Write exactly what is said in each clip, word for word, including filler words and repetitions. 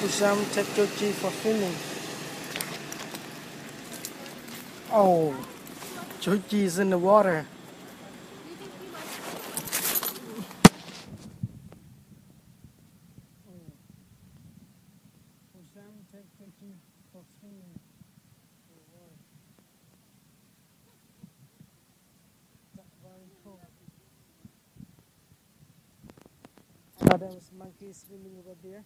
Possun, take Georgie for swimming. Oh, Georgie is in the water. Possun, take Georgie for swimming. That's very cool. Oh, there was a monkey swimming over there.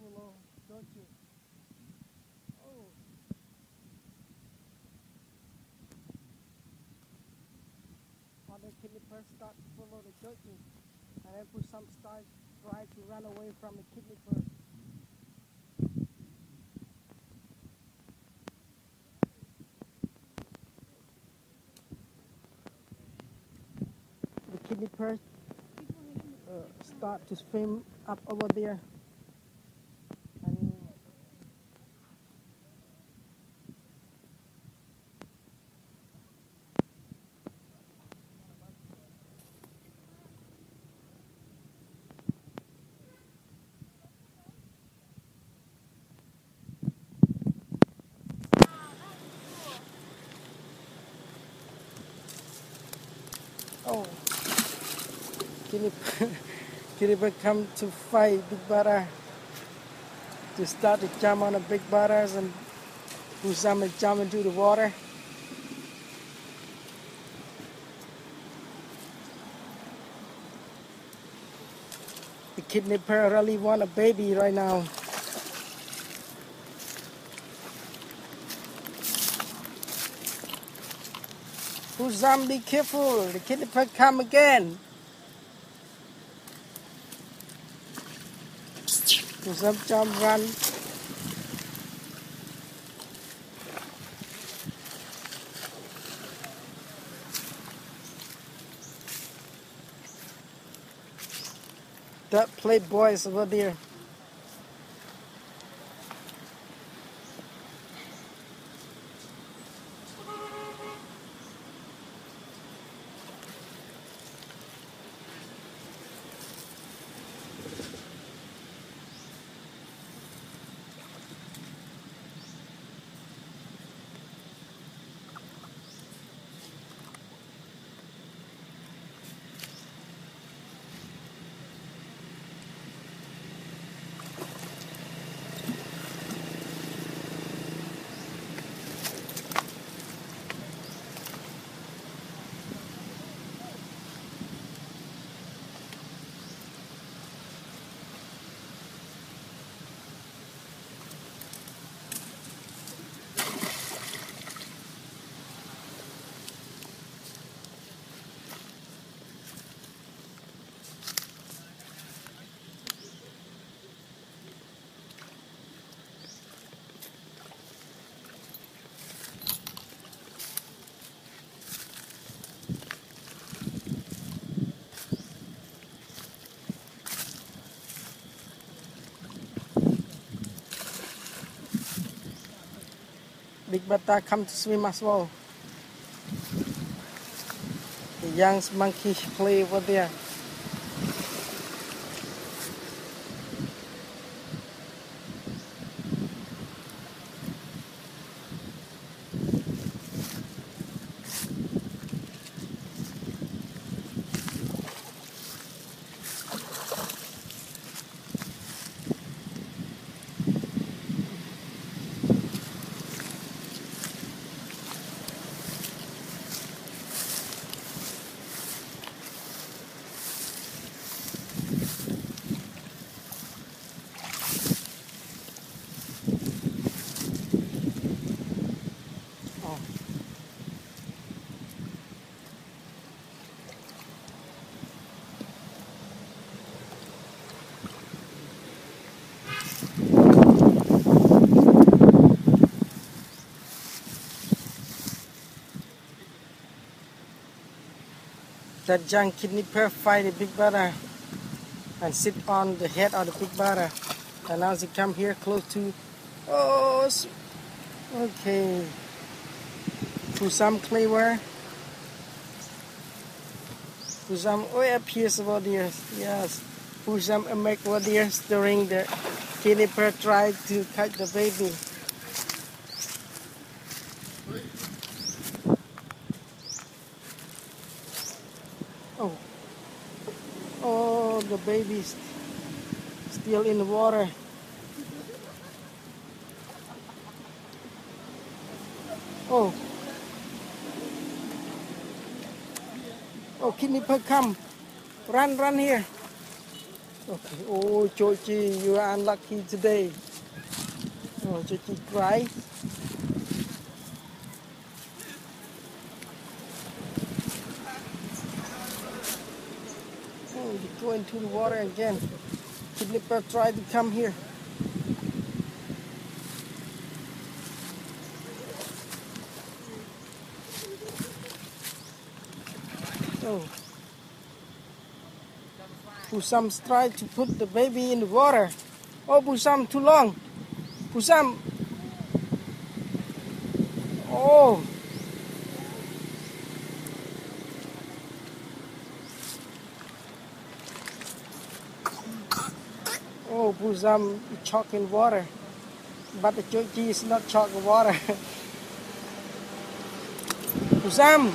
Hello, don't you? Oh. On the kidney start to follow the Georgie, and then put some start try to run away from the kidney first. The kidney purse uh, start to swim up over there. Oh, Kiriba come to fight Big Brother, to start to jump on the Big Brothers, and Possun is jump into the water. The kidnapper really want a baby right now. Possun, be careful, the kidnapper come again. Possun, jump, run. That playboy is over there. Big Brother come to swim as well. The young monkey play over there. the junk kidney purify the big brother and sit on the head of the big brother. And now they come here close to, oh, okay, to some cleaver, to some, oh, appears about this, yes, to some make over there during the kidney purify tried to cut the baby. Oh, oh, the baby's still in the water. Oh, oh, kidney purge, come, run, run here. Okay, oh, Georgie, you are unlucky today. Oh, Georgie cry. Go into the water again. Kidney purge tried to come here. Oh. Possun tried to put the baby in the water. Oh, Possun, too long. Possun. Oh. Oh, Possun chalk in water, but the Georgie is not chalk in water. Possun!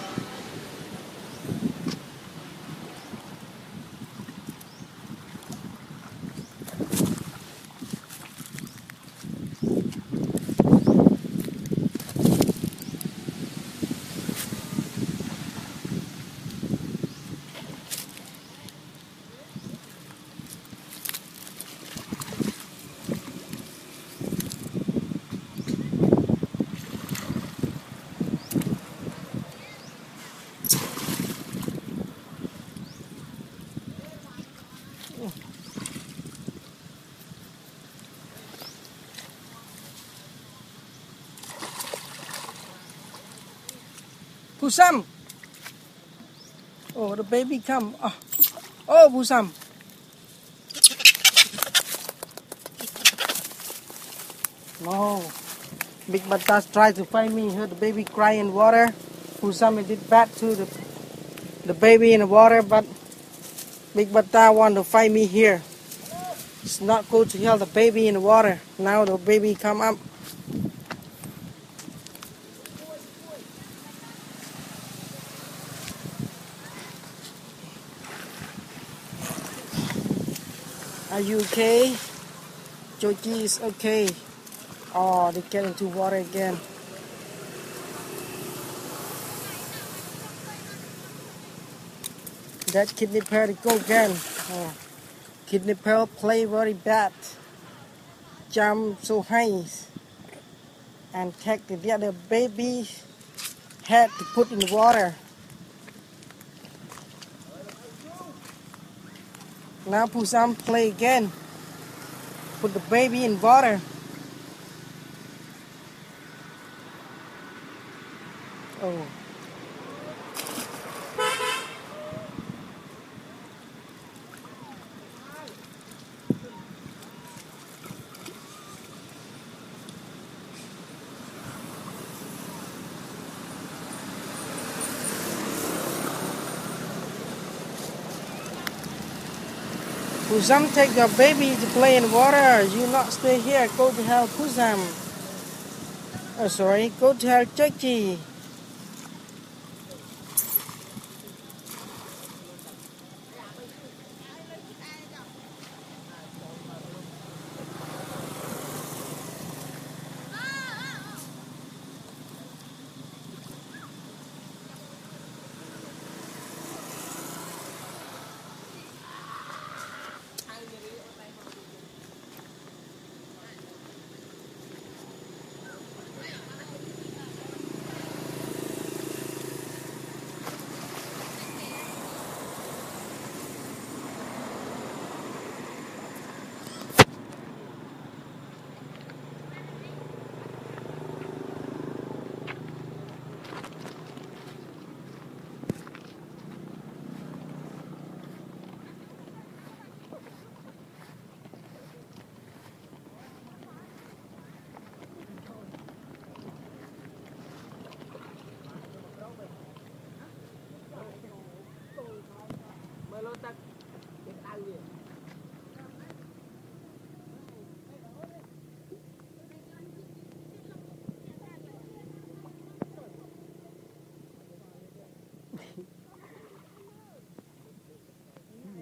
Possun! Oh, the baby come. Oh, oh Possun! No. Big Batas tried to find me. Heard the baby cry in water. Possun did bad to the, the baby in the water, but Big Bata want to find me here. It's not good to heal the baby in the water. Now the baby come up. Are you okay? Georgie is okay. Oh, they get into water again. That kidney pearl go again. Oh. Kidney pearl play very bad. Jump so high and take the other baby head to put in the water. Now Possun play again. Put the baby in water. Oh. Possun, take your baby to play in water. You not stay here. Go to help Possun. Oh, sorry. Go to help Georgie.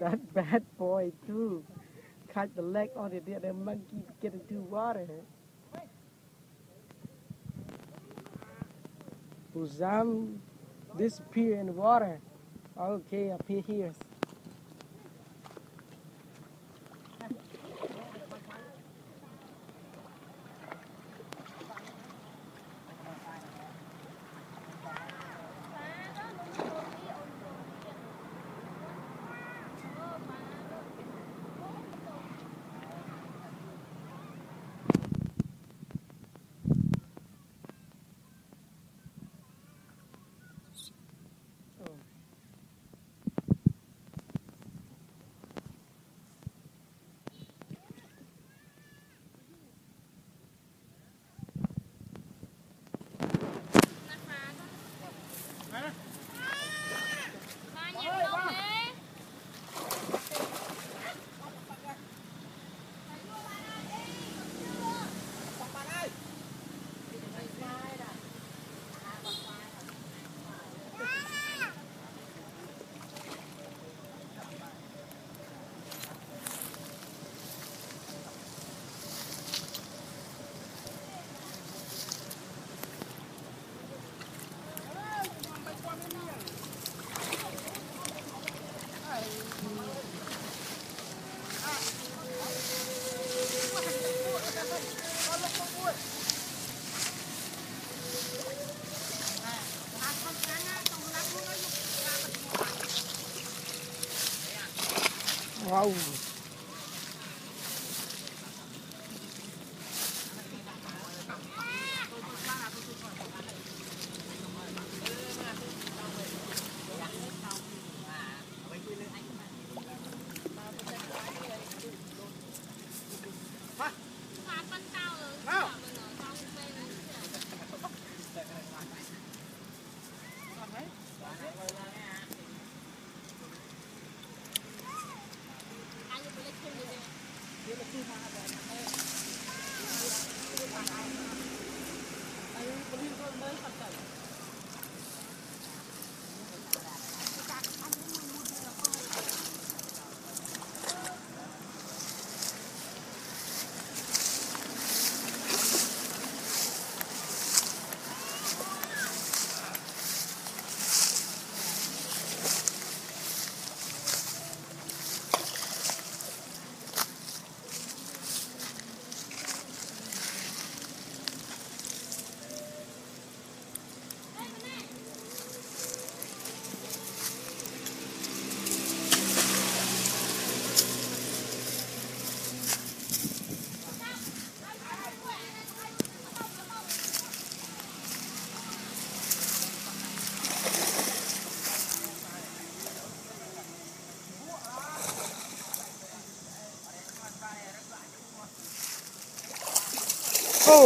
that bad boy too. Cut the leg on it, the other monkey get into water. Possun disappear in water. Okay, up here. Wow.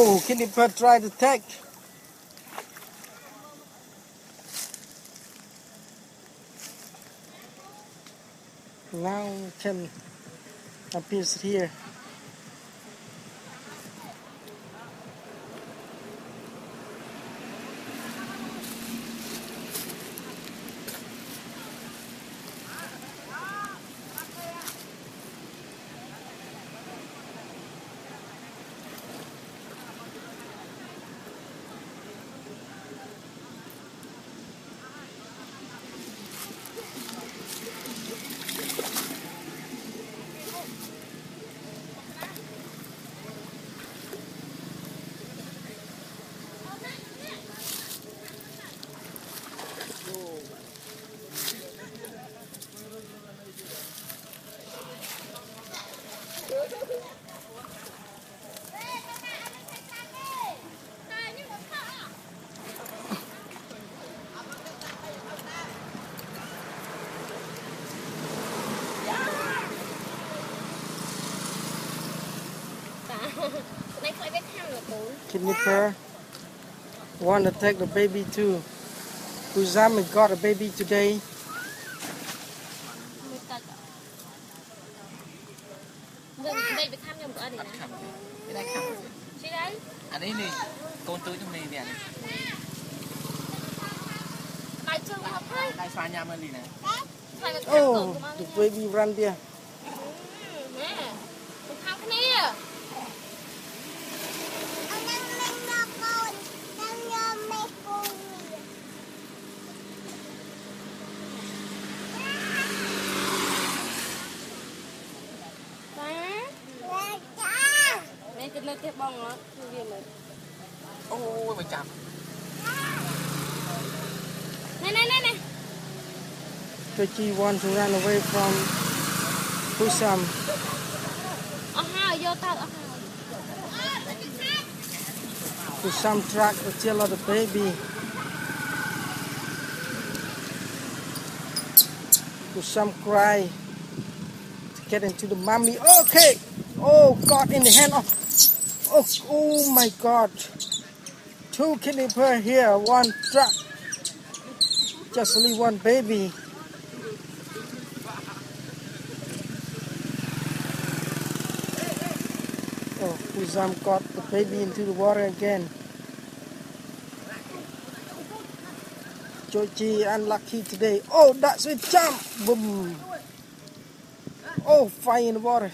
Oh, kitty bird tried to attack. Now can appear here. Kidney pair want to take the baby too. Possun got a baby today. Oh, the baby run there. Oh, my God. Georgie wants to run away from Possun. Possun track the tail of the baby. Possun cry to get into the mommy. Okay. Oh, God, in the hand of. Oh, oh my God. Two kidnappers here, one truck. Just leave one baby. Oh, Possun got the baby into the water again. Georgie unlucky today. Oh, that's a jump. Boom. Oh, fire in the water.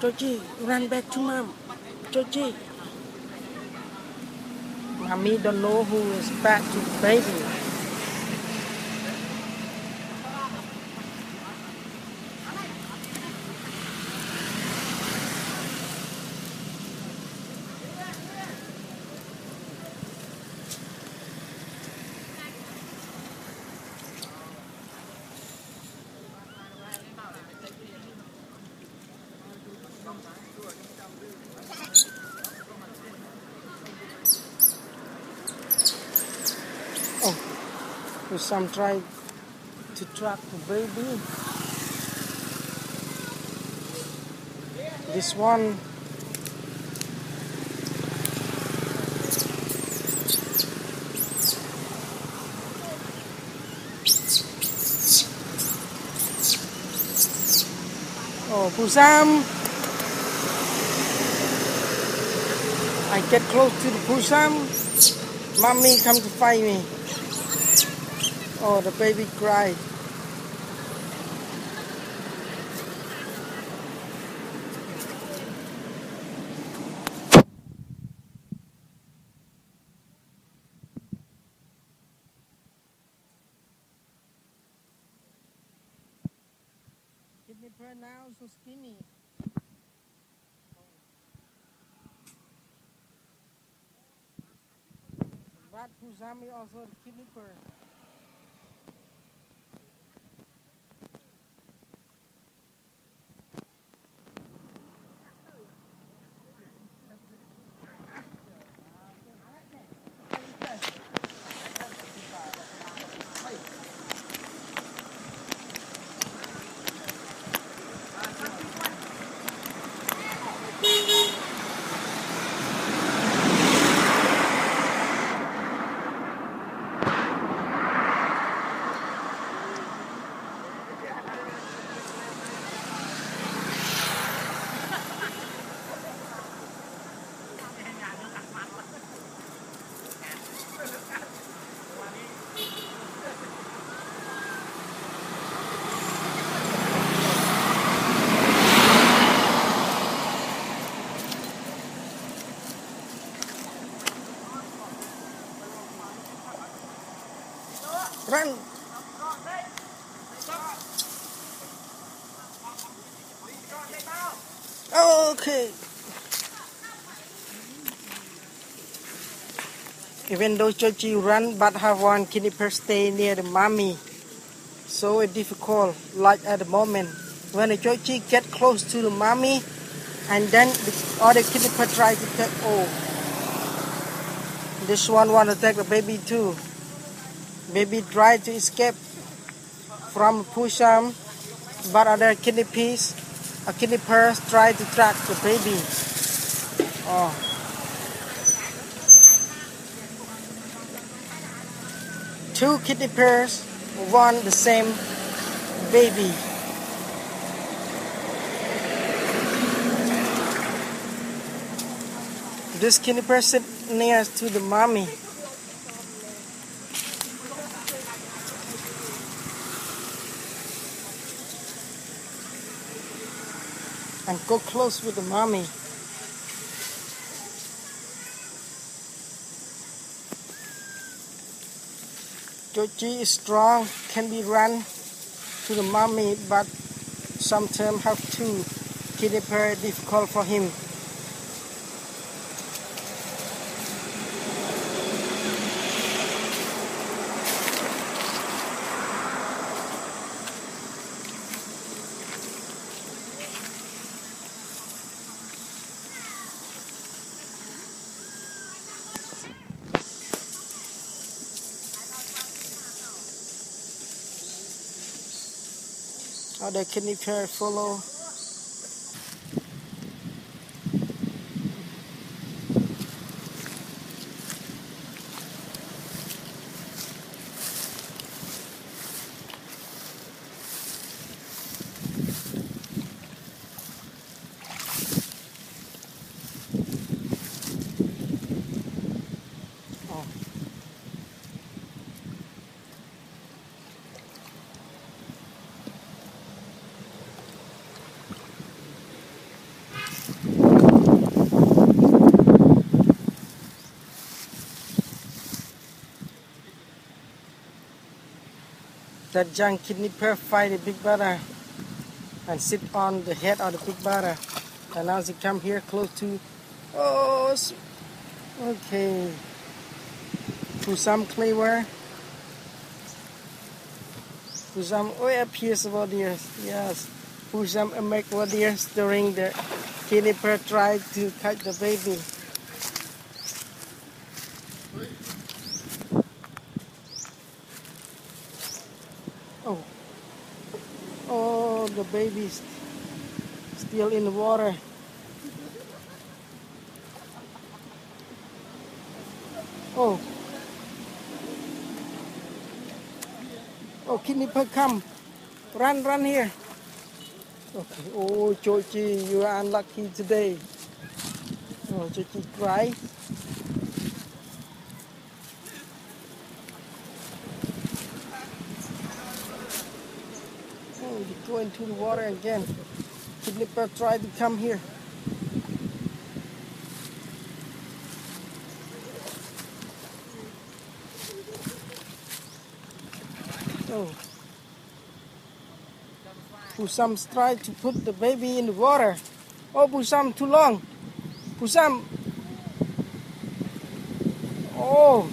Georgie, run back to mom. Georgie. Mommy don't know who is back to the baby. Oh, Possun tried to trap the baby. This one Oh, Possun, I get close to the Possun, mommy come to find me. Oh, the baby cried. Kidnapper now so skinny. But Possun is also the kidnapper. Run! Okay. Even though Georgie run but have one guinea pig stay near the mommy. So it's difficult, like at the moment. When the Georgie get close to the mommy, and then the other guinea pig try to take off. This one want to take the baby too. Baby try to escape from Possun, but other guinea pigs, a guinea pig try to track the baby. Oh. Two guinea pigs want the same baby. This guinea pig sit near to the mommy. And go close with the mommy. Georgie is strong, can be run to the mommy, but sometimes have to guinea pig difficult for him. Other kidney pair follow. That young kidney pig fight the big brother and sit on the head of the big brother. And now she come here close to, oh, okay, to some cleaver, to some way up here, yes, to some over there, during the kidney pig tried to catch the baby. Oh, oh, the baby's still in the water. Oh, oh, kidney pig come, run, run here. Okay, oh, Georgie, you are unlucky today. Oh, Georgie cry. Go into the water again. Kidney pig tried to come here. Oh. Possun tried to put the baby in the water. Oh, Possun, too long. Possun. Oh.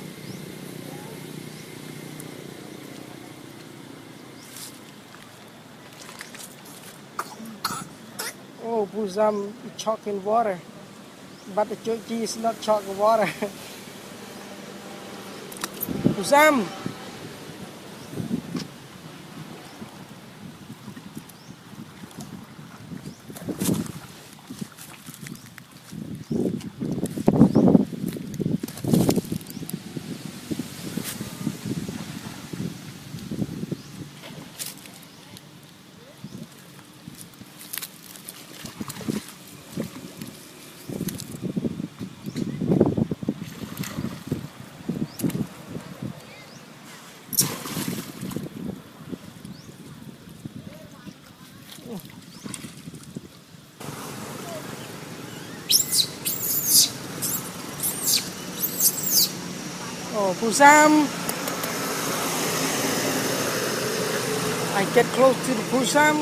Oh, Possun choking water, but the Georgie is not choking water. Possun! Oh, Possun! I get close to the Possun.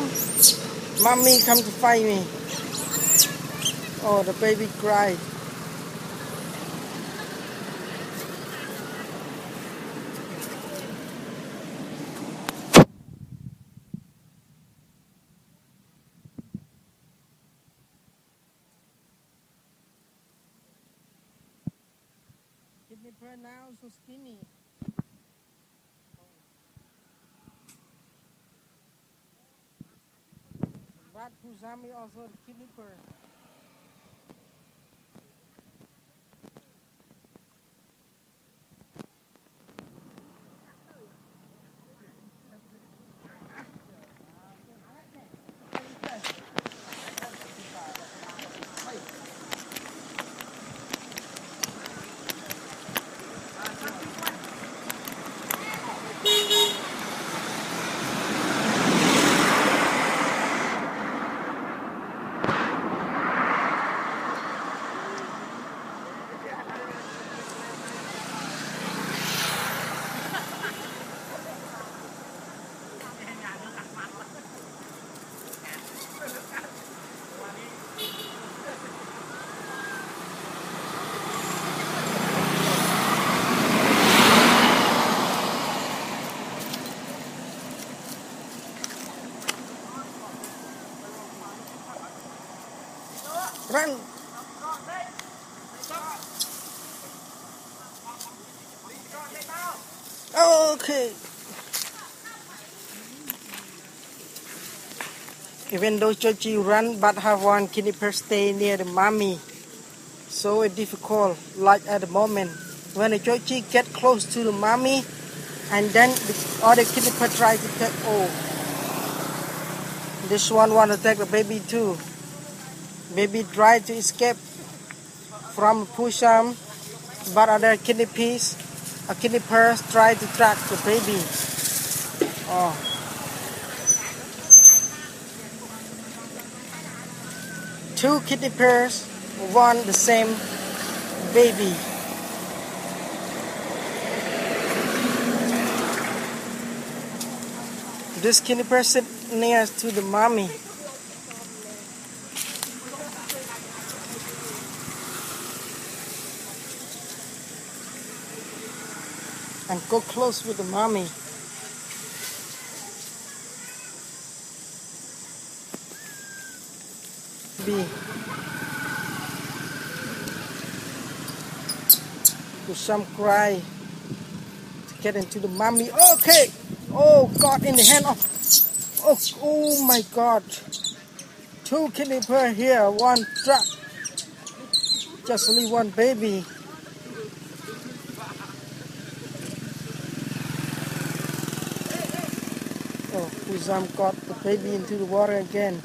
Mommy come to find me. Oh, the baby cried. right now so skinny. But Pujami also the keeper. Run! Okay. Even though Georgie run, but have one guinea pig stay near the mommy. So it's difficult, like at the moment. When the Georgie get close to the mommy, and then the other guinea pig try to take off. This one want to take the baby too. Baby try to escape from Possun, but other guinea pigs, a guinea pig try to track the baby. Oh. Two guinea pigs want the same baby. This guinea pig sit near to the mommy. And go close with the mommy. B. Do some cry to get into the mommy. Okay. Oh God, in the hand of. Oh, oh my God. Two guinea pigs here. One trap. Just only one baby. Possun got the baby into the water again.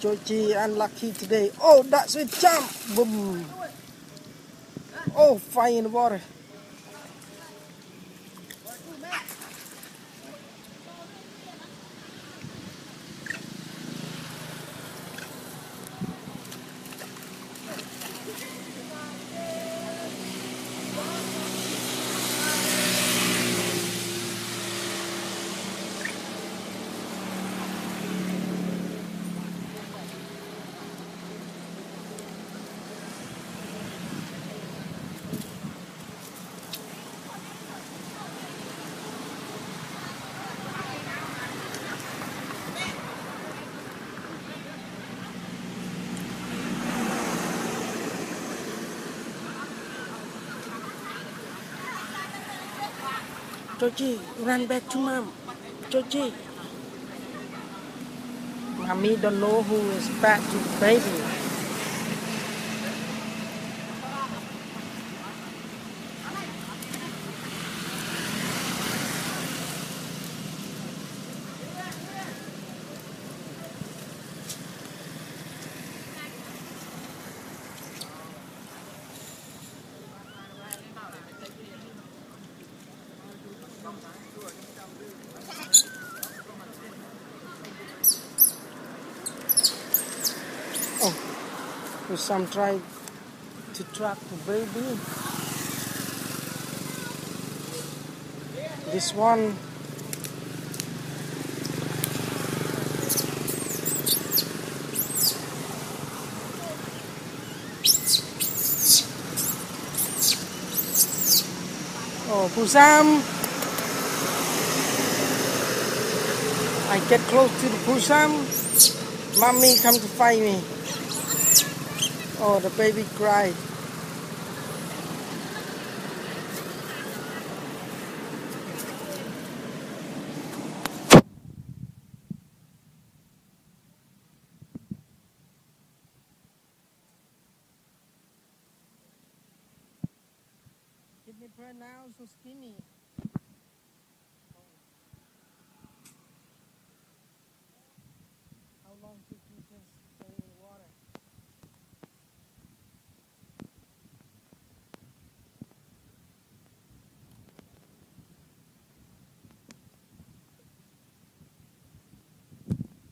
Georgie unlucky today. Oh, that's a jump! Boom! Oh, fire in the water. Georgie, run back to mom. Georgie. Mommy don't know who is back to the baby. Oh, Possun tried to trap the baby. This one Oh, Possun. I get close to the Possun, mommy come to find me. Oh, the baby cried. Give me bread now, so skinny. How long did you just stay in the water?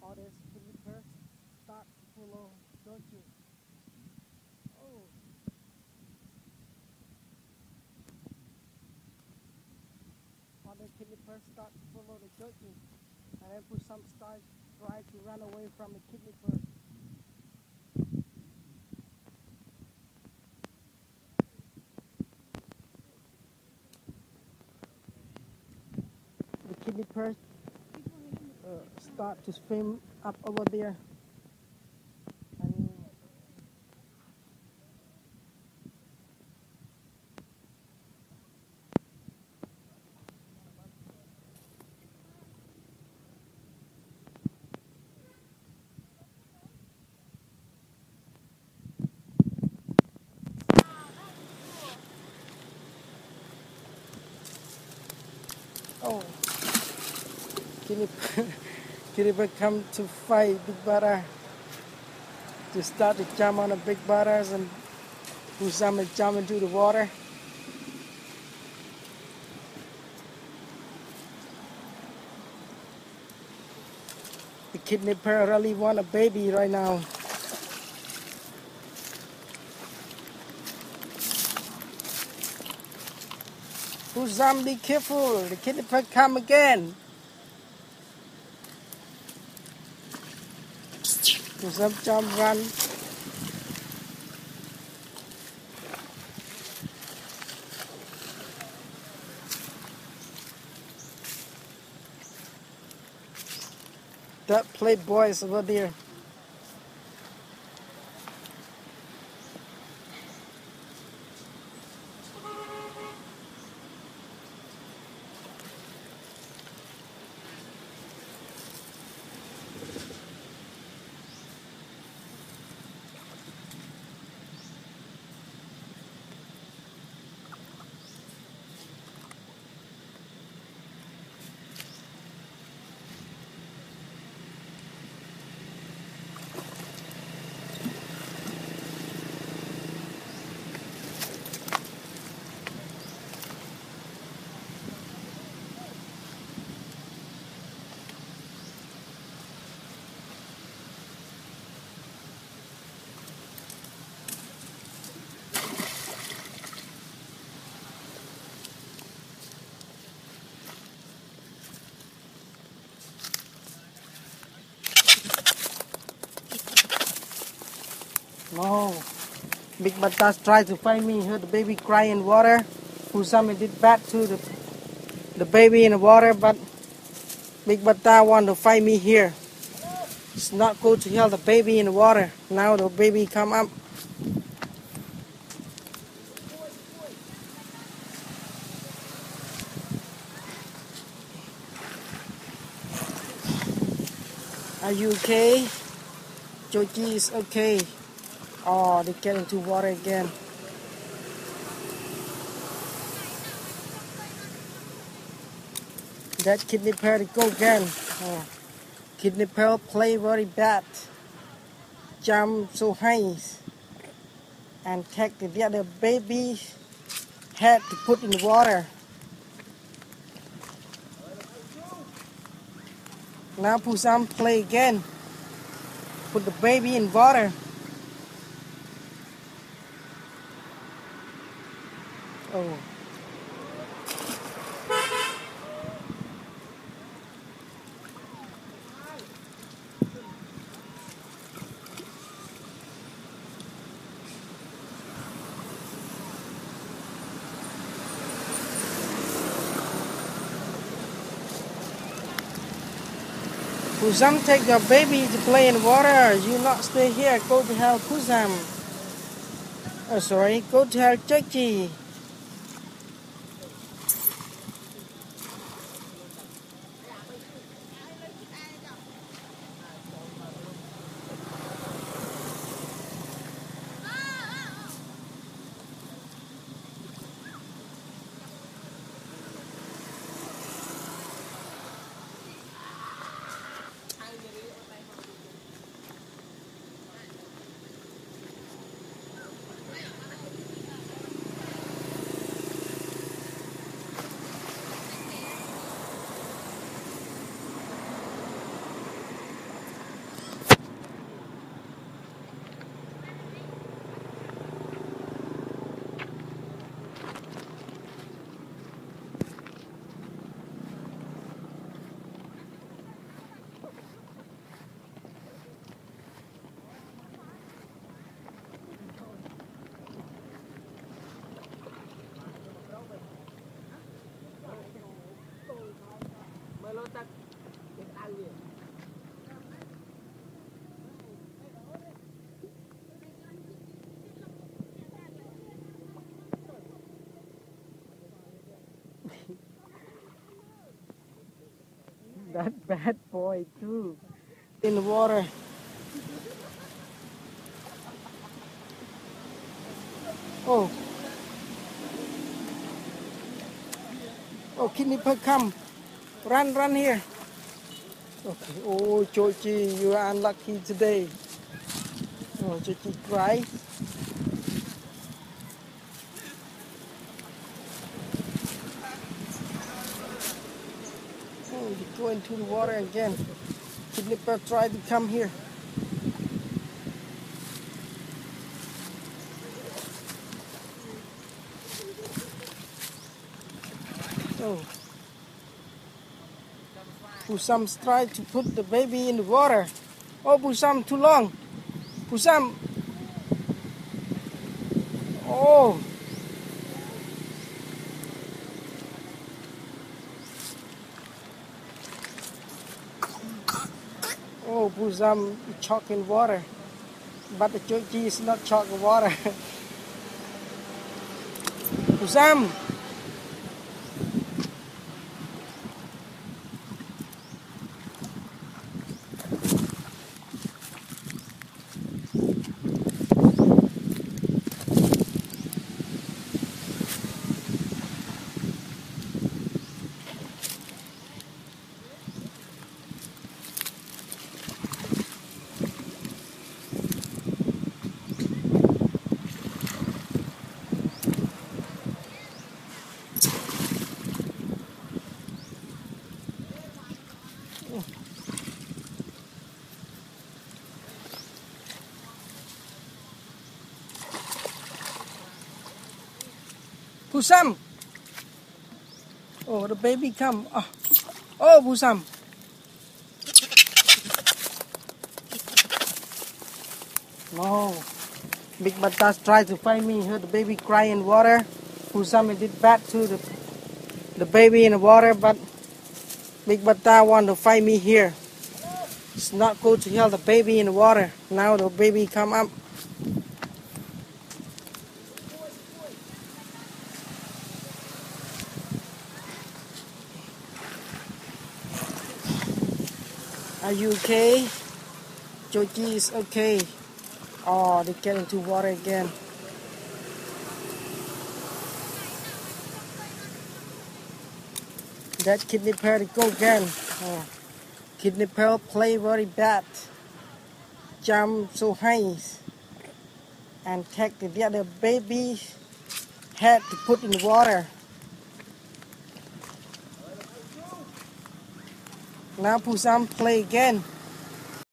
All this river starts full of Georgie. Oh. All this river starts full of the Georgie. And then put some stars. Try to run away from the kidney first. The kidney first uh, start to swim up over there. And oh, Kiriba come to fight Big Bada, to start to jump on the Big Badas and do some jump into the water. The kidnapper really want a baby right now. Possun, be careful, the kidnapper come again. Possun jump, run. That playboy is over there. Oh, Big Batas tried to find me, heard the baby cry in water. Possun did bad to the, the baby in the water, but Big Batas want to find me here. It's not good to heal the baby in the water. Now the baby come up. Are you okay? Georgie is okay. Oh, they get into water again. That kidney pear to go again. Oh. Kidney pear play very bad. Jump so high and take the other baby head to put in the water. Now Possun play again. Put the baby in water. Oh. Possun, take your baby to play in water. You not stay here. Go to hell, Possun. Oh, sorry. Go tell Georgie. That bad boy too. In the water. Oh. Oh, kidney pig, come. Run, run here. Okay. Oh, Georgie, you are unlucky today. Oh, Georgie, cry. Go into the water again. Kidney pig tried to come here. Oh. Possun tried to put the baby in the water. Oh, Possun, too long. Possun. Oh. Oh, Possun chock in water, but the Georgie is not chock in water. Possun! Possun! Oh, the baby come. Oh, oh Possun! No. Big Batas tried to find me. Heard the baby cry in water. Possun did bad to the, the baby in the water, but Big Batas want to find me here. It's not good to help the baby in the water. Now the baby come up. Are you okay? Georgie is okay. Oh, they get into water again. That kidney pig go again. Oh. Kidney pig play very bad. Jump so high and take the other baby head to put in water. Now Possun play again.